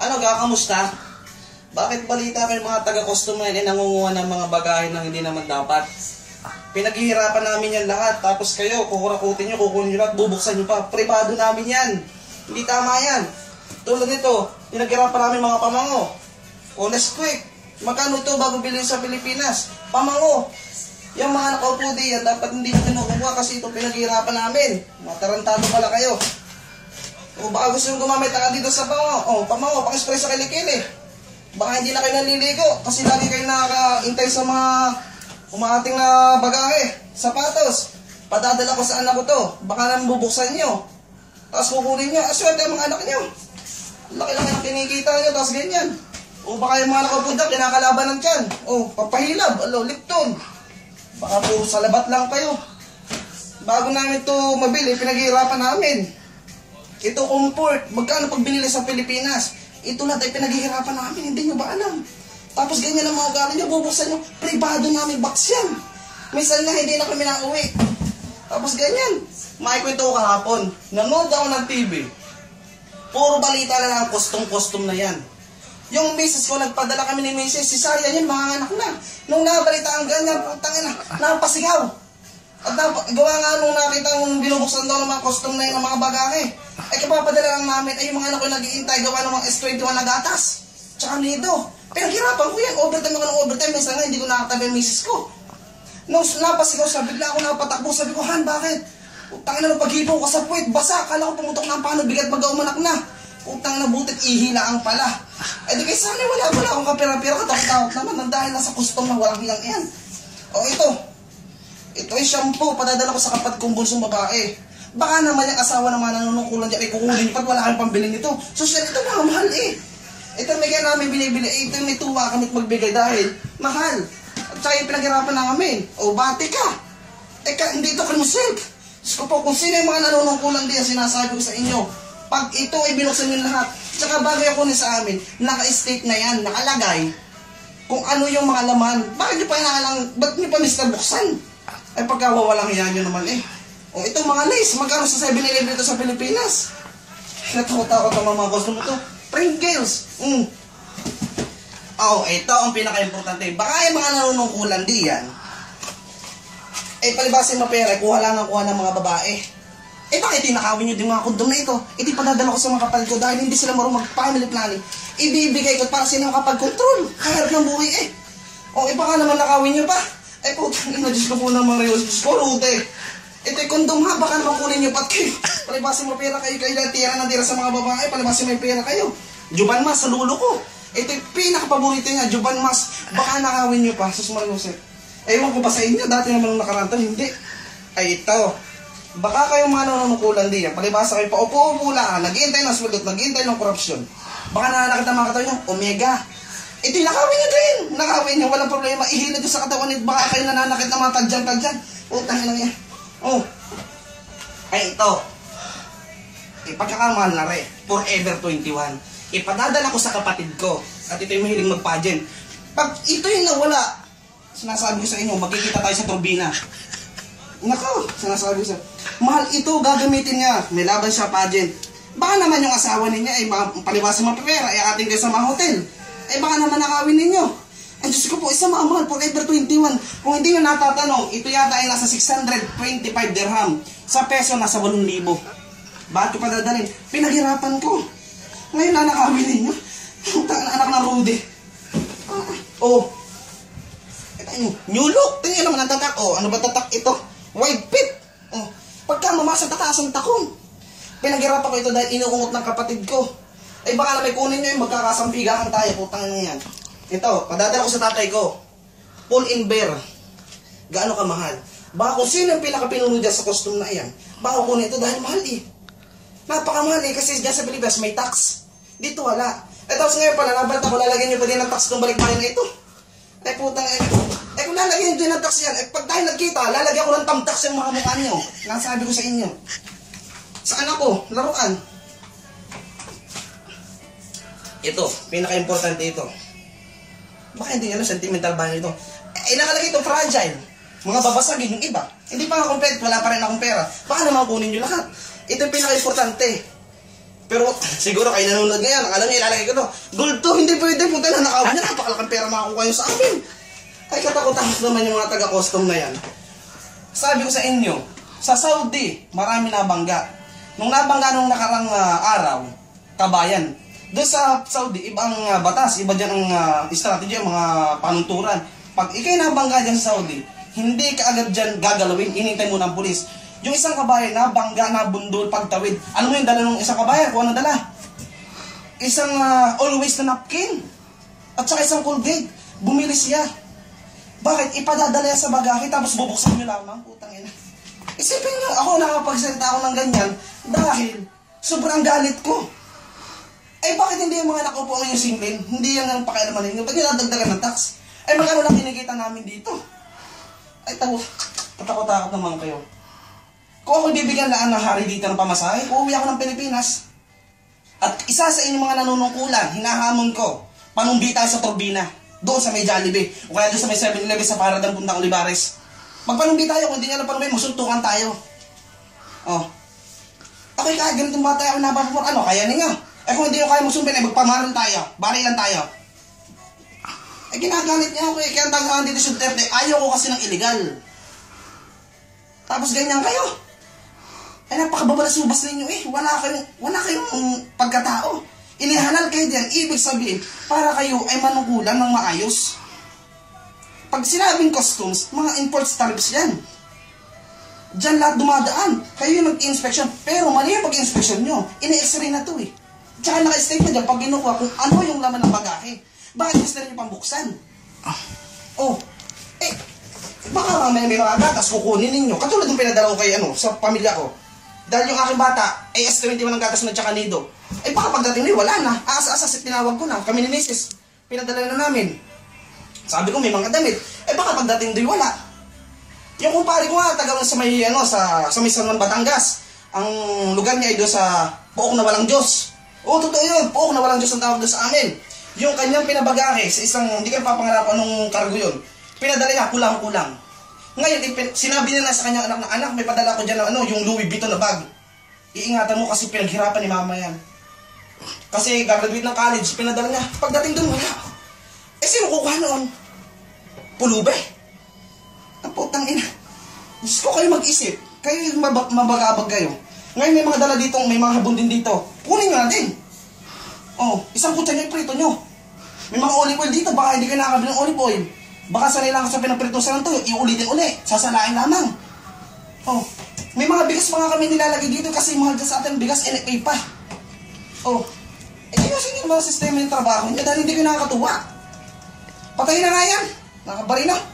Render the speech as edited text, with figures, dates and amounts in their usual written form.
Ano ga, kamusta? Bakit balita kayo mga taga-customer na nangunguha ng mga bagahe nang hindi naman dapat? Pinaghihirapan namin yan lahat, tapos kayo, kukurakutin nyo, kukunin nyo lahat, bubuksan nyo pa. Privado namin yan. Hindi tama yan. Tulad nito, pinaghihirapan namin mga pamango. Honest quick, magkano ito bago bilhin sa Pilipinas? Pamango. Yung mga nakaupo di yan, dapat hindi nyo kinukuha kasi ito pinaghihirapan namin. Matarantado pala kayo. O baka gusto nyo gumamit na dito sa pamango. O pamango, pang-express sa kilikili. Baka hindi na kayo naliligo kasi lagi kayo nakaintay sa mga umaating na bagahe, sapatos. Padadala ko sa anak ko to. Baka naman bubuksan nyo. Tapos kukunin nyo. Aswerte ang mga anak nyo. Laki-laki ang kinikita nyo. Tapos ganyan. O baka yung mga nakapunta, kinakalaban ng tiyan. O, papahilab. Alo, lipton. Baka po sa labat lang kayo. Bago namin ito mabili, pinaghihirapan namin. Ito comfort. Magkano pag binili sa Pilipinas? Ito lahat ay pinaghihirapan namin. Hindi nyo ba alam? Tapos ganyan ang mga gamit nyo, bubuksan nyo, privado namin box yan. Minsan nga, hindi na kami nauwi. Tapos ganyan, maikwento ko kahapon, nanood ako ng TV. Puro balita na lang, custom-custom na yan. Yung misis ko, nagpadala kami ni misis, si Sarya yan, mga anak na. Nung nabalita ang ganyan, putang ina, napasigaw. At gawa nga nung nakita kong binubuksan daw ng mga custom na yun, ng mga bagahe. Ay kapapadala lang namin, ay yung mga anak ko nag-iintay, gawa ng mga S21 na gatas. Tsaka nito. Pinaghirapan ko yan, overtime ako ng overtime, minsan nga hindi ko nakatabi ang misis ko. Nung napasigaw siya, bigla ako napatakbo, sabi ko, Han, bakit? Utang na paghipo ko sa puwet, basa, kala ko pumutok na ang pano, bigat mag-aumanak na. Utang na butik, ihilaang pala. Eh di kayo sana, wala akong kapira-pira, katakot-takot naman, dahil nasa custom na walang hiyang yan. O ito, ito ay shampoo, padadala ko sa kapat kong bulsong babae. Baka naman yung asawa naman nanunukulan niya, ay kukuling pat, wala kang pambiling ito. So siya, ito mahal eh. Ito may kaya namin binibili, ito may tuwa kami magbigay dahil mahal. At saka yung pinaghirapan na kami. O bati ka. Eka, hindi ito krimusilk. Diyos ko po, kung sino yung mga nanunungkulang din, sinasabi ko sa inyo, pag ito ay binuksan yung lahat. Tsaka bagay ako ni sa amin, naka-state na yan, nakalagay, kung ano yung mga laman. Bakit nyo pa nakalang, ba't nyo pa mister buksan? Ay pagkawawalang yan nyo naman eh. O ito mga lace, magkaroon sa 7-11 dito sa Pilipinas. Natakot-takot ang mga gusto mo ito. Pringles! Oh, ito ang pinaka-importante. Baka yung mga nanunungkulan di yan, eh palibasa yung mapera, kuha lang ang kuha ng mga babae. Eh bakit tinakawin nyo din mga kondom na ito? Eh di padadala ko sa mga kapal ko dahil hindi sila marunong mag-family planning. Ibibigay ko para sila makapag-control. Kahirap ng buhay eh. O eh baka naman nakawin nyo pa. Eh putang ina, Diyos ko po ng mga reos. Diyos ko, rute. Ito yung kondom ha, baka naman kunin nyo pat kayo. Palibasa yung mapera kayo, kayo lang tira na tira sa mga babae. Palibasa yung may pera kayo. Juban mas, sa lulo ko. Ito yung pinakapaborito niya, Juban mas. Baka nakawin niyo pa, susumarin ko sir. Ewan ko ba sa inyo, dati naman nung nakaranta, hindi. Ay ito, baka kayong mga nanunukulan din yan. Palibasa kayo, paupo-upo lang, nag-iintay ng sweldo, nag-iintay ng korupsyon. Baka nananakit ang mga katawan niyo, omega. Ito yung nakawin niyo din, nakawin niyo, walang problema. Ihilid niyo sa katawan niyo, baka kayo nananakit ng mga tadyan-tadyan. Utang lang yan. Oh, ay ito. Ipagkakamahal na rin, Forever 21. Ipadadala ko sa kapatid ko. At ito yung mahiling mag-pageant. Pag ito yung nawala, sinasabi ko sa inyo, magkikita tayo sa turbina. Nako, sinasabi ko sa mahal ito, gagamitin niya. May laban siya, pageant. Baka naman yung asawa niya, ay palibasa mapipera, ay ating kayo sa mga hotel. Ay baka naman nakawin ninyo. Ay Diyos ko po, isa mga mahal, Forever 21. Kung hindi nyo natatanong, ito yata ay nasa 625 dirham. Sa peso, nasa 8,000. Bakit ko padadalin? Pinaghirapan ko. Ngayon na nakawin ninyo. Anak na Rudy. Oh. Ito nyo. New look. Tingnan naman ang tatak. Oh, ano ba tatak ito? Wide pit. Oh. Pagka mamasa tataas ang takong. Pinaghirapan ko ito dahil inuungot ng kapatid ko. Ay baka na may kunin nyo yung magkakasampigahan tayo. Putang nyo yan. Ito. Padadala ko sa tatay ko. Paul and Bear. Gaano kamahal. Baka kung sino yung pinakapinuno dyan sa costume na yan. Baka kunin ito dahil mahal eh. Napakamahal eh. Kasi dyan sa Pilipinas may tax. Dito wala. Eh tapos ngayon pala, nabalta ko, lalagyan nyo pa din ang tax nung balik-balik na ito. Eh putang eh. Eh kung lalagyan nyo din ang tax yan, eh pag tayo nagkita, lalagyan ko ng tam-tax yung mga mukha nyo. Nasabi ko sa inyo. Sa anak ko, laruan. Ito, pinaka-importante ito. Baka hindi nyo na sentimental ba nyo ito? Eh nakalagay ito, fragile. Mga babasagin yung iba. Hindi pa nga complete, wala pa rin akong pera. Baka naman kunin nyo lahat. Ito yung pinaka-importante. Pero siguro kayo nanonood ngayon, alam niyo, ilalagay ko to. Gold to, hindi pwede, punta na nakawin na, napakalaking pera makakuha kayo sa akin. Ay katakot-takot naman yung mga taga-custom na yan. Sabi ko sa inyo, sa Saudi, marami nabangga. Nung nabangga nung nakarang araw, kabayan. Doon sa Saudi, ibang batas, iba dyan ang strategy, mga panunturan. Pag ikay nabangga dyan sa Saudi, hindi ka agad dyan gagalawin, inintay mo ng pulis. Yung isang kabayan na bangga, na bundol, pagtawid. Alam mo yung dala ng isang kabayan? Kung ano dala? Isang always na napkin. At saka isang Colgate. Bumili siya. Bakit? Ipadadala niya sa bagahe tapos bubuksan niyo lamang. Putang ina. Isipin niyo, ako nakapagsalita ako ng ganyan dahil sobrang galit ko. Eh bakit hindi yung mga anak ko po ang yung singlin? Hindi yan ang pakialaman ninyo. Ba't niyo dadagdagan ng tax? Eh magkano lang kinikita namin dito? Ay tatakot-takot naman kayo. Kung ako bibigyan laan ng hari dito ng pamasahe, uuwi ako ng Pilipinas. At isa sa inyong mga nanunungkulan, hinahamon ko, panumbi tayo sa turbina, doon sa may Jollibee, o kaya doon sa may 7-Eleven sa Paradang Puntang Olivares. Magpanumbi tayo, kung hindi nyo lang panumbi, masuntukan tayo. Oh. Okay ka, ganitong ba tayo, nabapapor, ano, kaya ninyo. Eh kung hindi nyo kaya magsumpin, eh magpamaran tayo, barilan tayo. Eh ginagalit niya ako eh, kaya ang tagahan dito sa Duterte, ayaw ko kasi ng illegal. Tapos ganyan kayo. Ay, napakababalasubas ninyo eh. Wala kayong pagkatao. Inihalal kayo diyan. Ibig sabihin, para kayo ay manugulan ng maayos. Pag sinabing customs, mga import tariffs yan. Diyan lahat dumadaan. Kayo yung nag-inspection. Pero mali yung pag-inspection nyo. Ine-x-ray na to eh. Tsaka naka-state na dyan pag ginukuha kung ano yung laman ng bagahe. Bakit gusto nyo pang buksan? Oh, eh, baka may mga gatas kukunin ninyo. Katulad yung pinadala ko kay ano, sa pamilya ko. Dahil yung aking bata, ay S21 ng gatas na tsaka nido. Ay baka pagdating niyo, wala na. Aas-aas, tinawag ko na. Kami ni Mrs. Pinadala na namin. Sabi ko, may mga damit. Ay baka pagdating niyo, wala. Yung kumpare ko nga, taga sa may, ano, sa may San Juan Batangas. Ang lugar niya ay doon sa Pook na Walang Diyos. Oo, totoo yun. Pook na Walang Diyos ang tawag doon sa amin. Yung kanyang pinabagahe sa isang, hindi ka papangalapan nung cargo yun. Pinadala niya, kulang-kulang. Ngayon, sinabi niya na sa kanyang anak na, anak, may padala ko dyan na, ano, yung Louis Vuitton na bag. Iingatan mo kasi pinaghirapan ni mama yan. Kasi gagraduate ng college, pinadala niya. Pagdating doon, wala. Eh, sino kukuha noon? Pulube. Ang putang ina. Gusto ko kayo mag-isip. Kayo mabagabag kayo. Ngayon, may mga dala dito, may mga habon din dito. Kunin nyo natin. Oh, isang kutsa niya, iprito nyo. May mga olive oil dito, baka hindi ka nakakabili ng olive oil. Baka sanay lang sa pinapiritusan ng tuyo, iulitin ulit. Sasalain lamang. Oh, may mga bigas mga kami nilalagay dito kasi mahal dyan sa atin bigas, NFA pa. Oh, eh ayusin yung mga sistema ng trabaho niya dahil hindi ko nakakatuwa. Patayin na nga yan. Nakabari na.